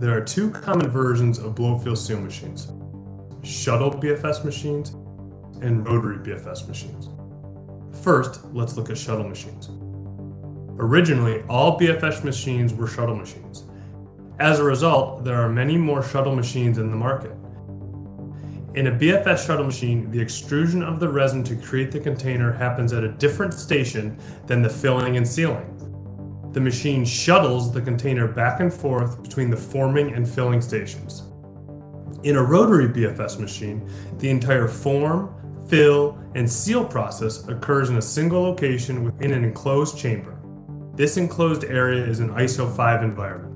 There are two common versions of blow-fill seal machines: shuttle BFS machines and rotary BFS machines. First, let's look at shuttle machines. Originally, all BFS machines were shuttle machines. As a result, there are many more shuttle machines in the market. In a BFS shuttle machine, the extrusion of the resin to create the container happens at a different station than the filling and sealing. The machine shuttles the container back and forth between the forming and filling stations. In a rotary BFS machine, the entire form, fill, and seal process occurs in a single location within an enclosed chamber. This enclosed area is an ISO 5 environment.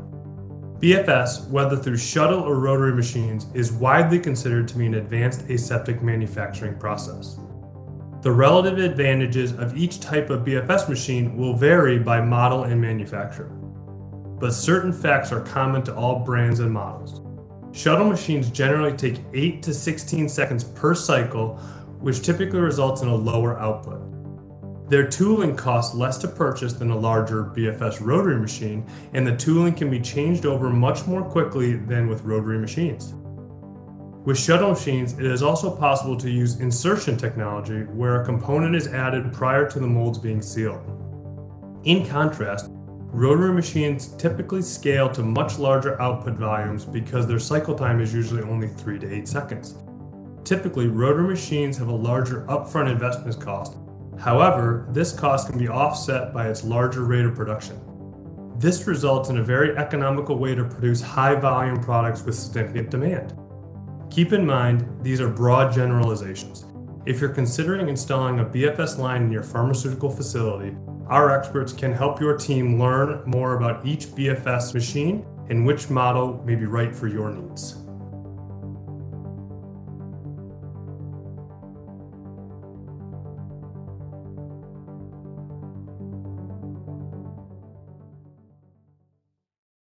BFS, whether through shuttle or rotary machines, is widely considered to be an advanced aseptic manufacturing process. The relative advantages of each type of BFS machine will vary by model and manufacturer, but certain facts are common to all brands and models. Shuttle machines generally take 8 to 16 seconds per cycle, which typically results in a lower output. Their tooling costs less to purchase than a larger BFS rotary machine, and the tooling can be changed over much more quickly than with rotary machines. With shuttle machines, it is also possible to use insertion technology, where a component is added prior to the molds being sealed. In contrast, rotary machines typically scale to much larger output volumes because their cycle time is usually only 3 to 8 seconds. Typically, rotary machines have a larger upfront investment cost. However, this cost can be offset by its larger rate of production. This results in a very economical way to produce high-volume products with significant demand. Keep in mind, these are broad generalizations. If you're considering installing a BFS line in your pharmaceutical facility, our experts can help your team learn more about each BFS machine and which model may be right for your needs.